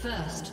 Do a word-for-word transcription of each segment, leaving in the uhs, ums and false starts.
First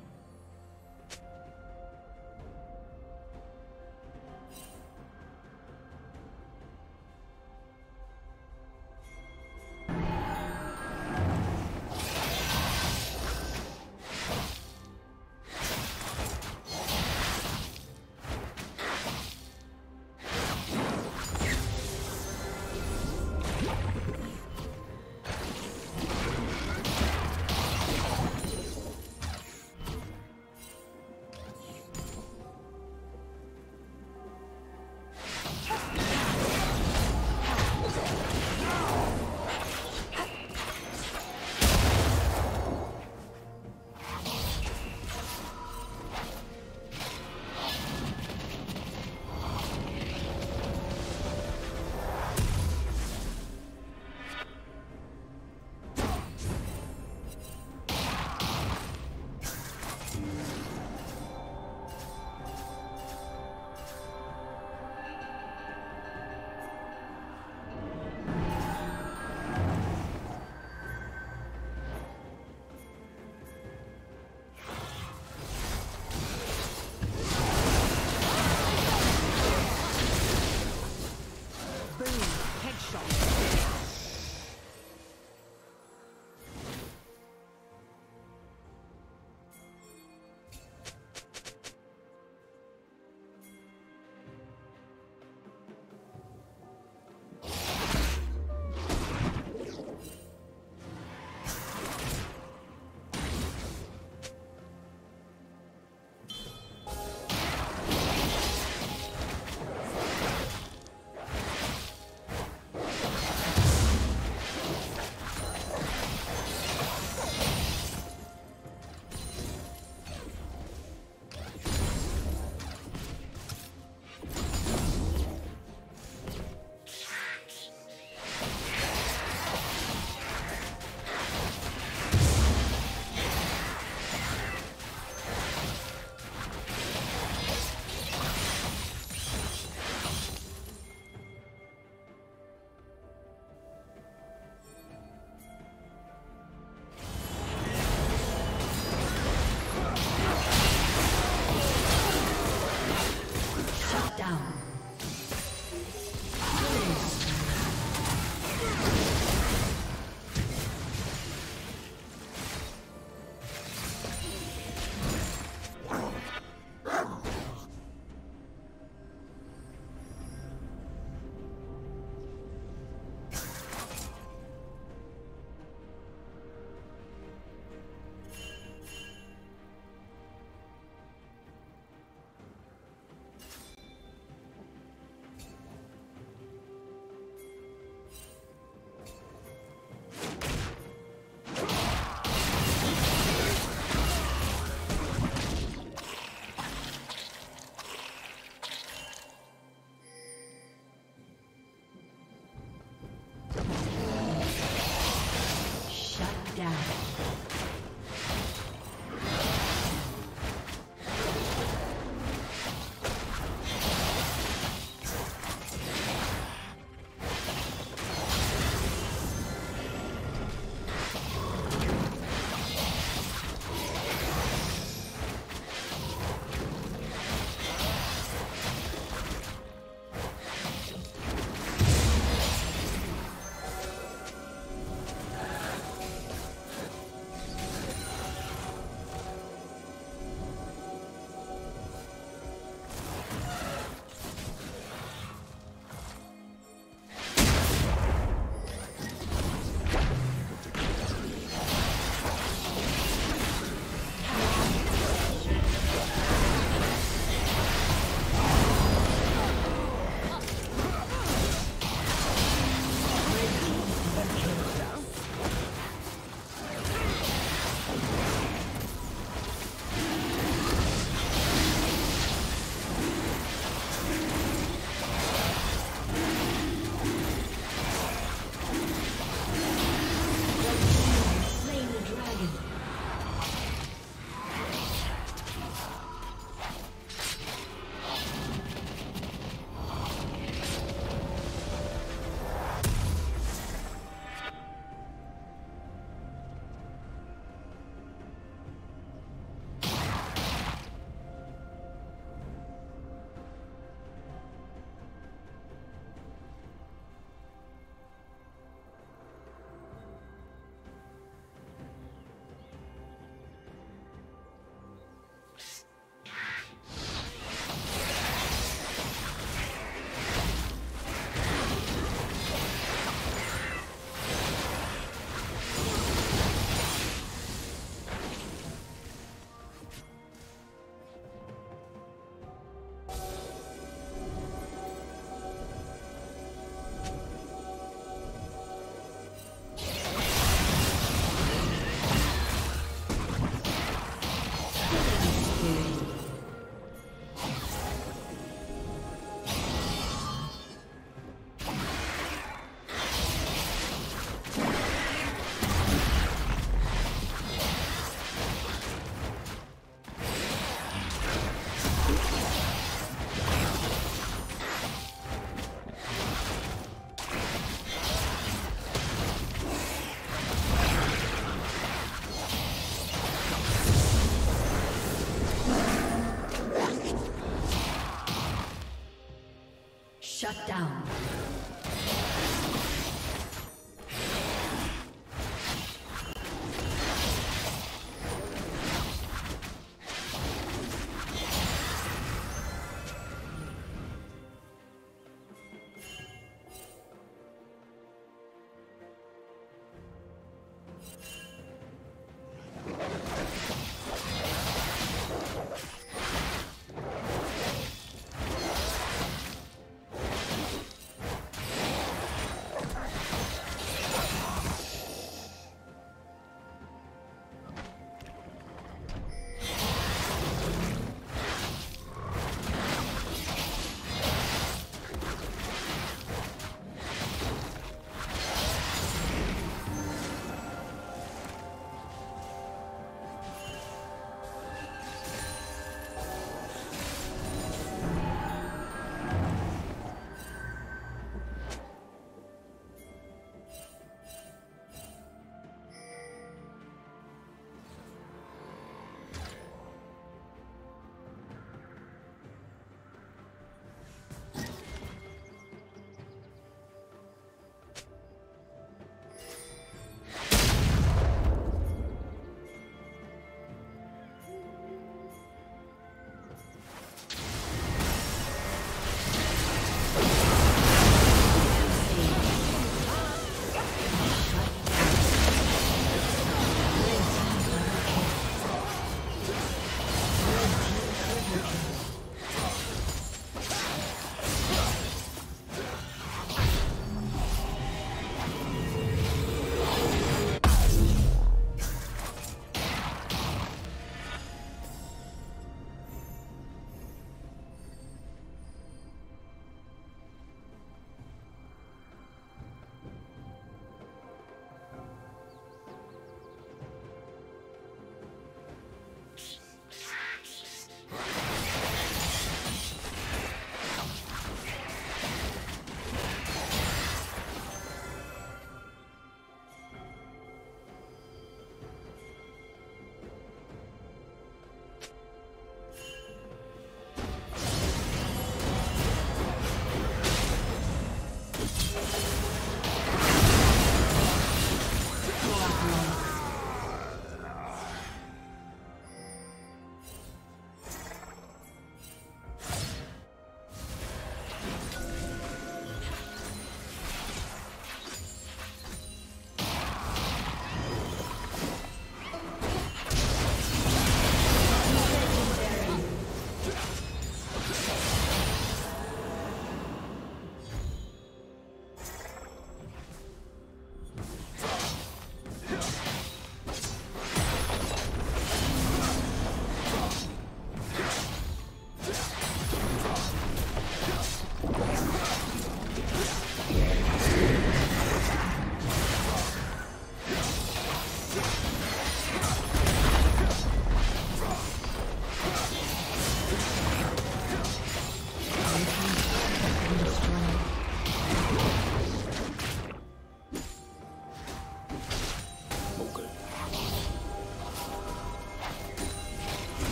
Shut down.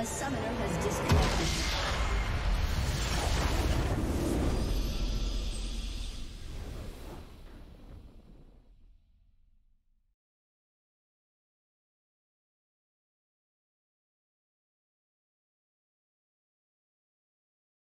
A summoner has disconnected.